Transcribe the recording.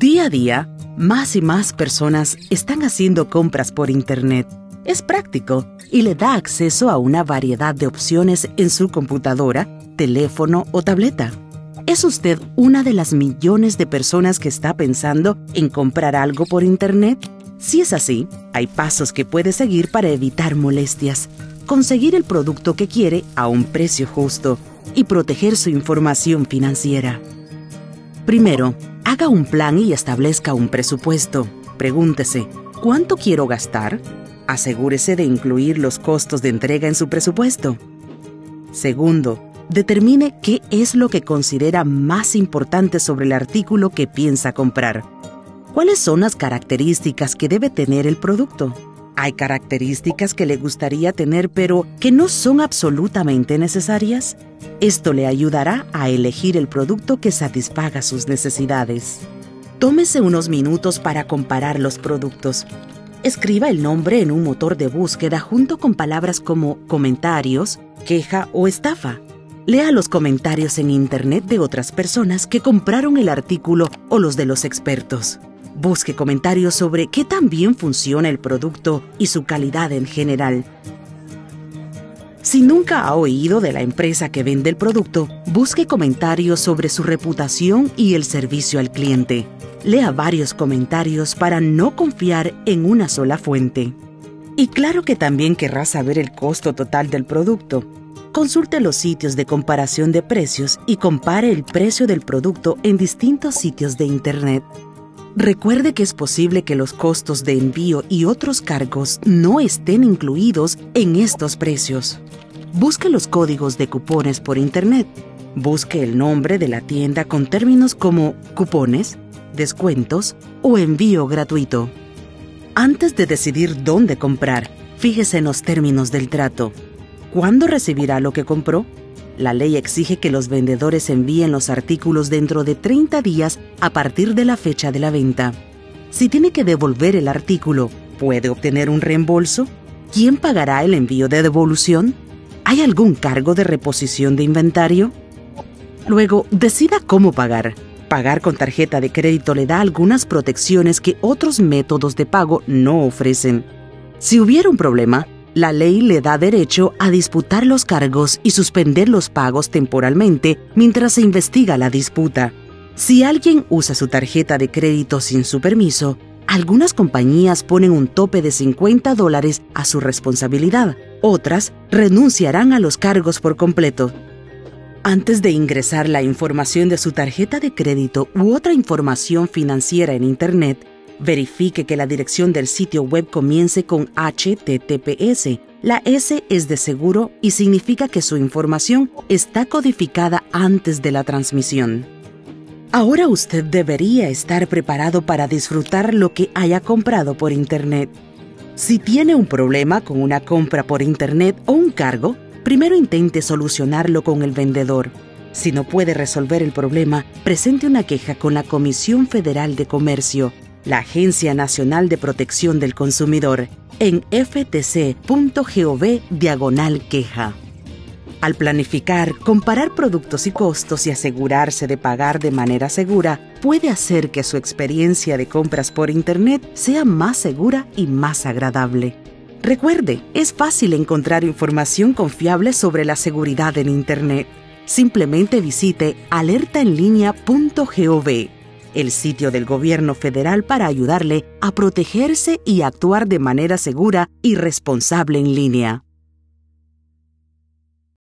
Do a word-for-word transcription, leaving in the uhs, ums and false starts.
Día a día, más y más personas están haciendo compras por Internet. Es práctico y le da acceso a una variedad de opciones en su computadora, teléfono o tableta. ¿Es usted una de las millones de personas que está pensando en comprar algo por Internet? Si es así, hay pasos que puede seguir para evitar molestias, conseguir el producto que quiere a un precio justo y proteger su información financiera. Primero, haga un plan y establezca un presupuesto. Pregúntese, ¿cuánto quiero gastar? Asegúrese de incluir los costos de entrega en su presupuesto. Segundo, determine qué es lo que considera más importante sobre el artículo que piensa comprar. ¿Cuáles son las características que debe tener el producto? ¿Hay características que le gustaría tener pero que no son absolutamente necesarias? Esto le ayudará a elegir el producto que satisfaga sus necesidades. Tómese unos minutos para comparar los productos. Escriba el nombre en un motor de búsqueda junto con palabras como comentarios, queja o estafa. Lea los comentarios en Internet de otras personas que compraron el artículo o los de los expertos. Busque comentarios sobre qué tan bien funciona el producto y su calidad en general. Si nunca ha oído de la empresa que vende el producto, busque comentarios sobre su reputación y el servicio al cliente. Lea varios comentarios para no confiar en una sola fuente. Y claro que también querrá saber el costo total del producto. Consulte los sitios de comparación de precios y compare el precio del producto en distintos sitios de Internet. Recuerde que es posible que los costos de envío y otros cargos no estén incluidos en estos precios. Busque los códigos de cupones por Internet. Busque el nombre de la tienda con términos como cupones, descuentos o envío gratuito. Antes de decidir dónde comprar, fíjese en los términos del trato. ¿Cuándo recibirá lo que compró? La ley exige que los vendedores envíen los artículos dentro de treinta días a partir de la fecha de la venta. Si tiene que devolver el artículo, ¿puede obtener un reembolso? ¿Quién pagará el envío de devolución? ¿Hay algún cargo de reposición de inventario? Luego, decida cómo pagar. Pagar con tarjeta de crédito le da algunas protecciones que otros métodos de pago no ofrecen. Si hubiera un problema, la ley le da derecho a disputar los cargos y suspender los pagos temporalmente mientras se investiga la disputa. Si alguien usa su tarjeta de crédito sin su permiso, algunas compañías ponen un tope de cincuenta dólares a su responsabilidad. Otras renunciarán a los cargos por completo. Antes de ingresar la información de su tarjeta de crédito u otra información financiera en Internet, verifique que la dirección del sitio web comience con H T T P S. La S es de seguro y significa que su información está codificada antes de la transmisión. Ahora usted debería estar preparado para disfrutar lo que haya comprado por Internet. Si tiene un problema con una compra por Internet o un cargo, primero intente solucionarlo con el vendedor. Si no puede resolver el problema, presente una queja con la Comisión Federal de Comercio, la Agencia Nacional de Protección del Consumidor, en f t c punto gov diagonal queja. Al planificar, comparar productos y costos y asegurarse de pagar de manera segura, puede hacer que su experiencia de compras por Internet sea más segura y más agradable. Recuerde, es fácil encontrar información confiable sobre la seguridad en Internet. Simplemente visite alerta en línea punto gov. El sitio del gobierno federal para ayudarle a protegerse y actuar de manera segura y responsable en línea.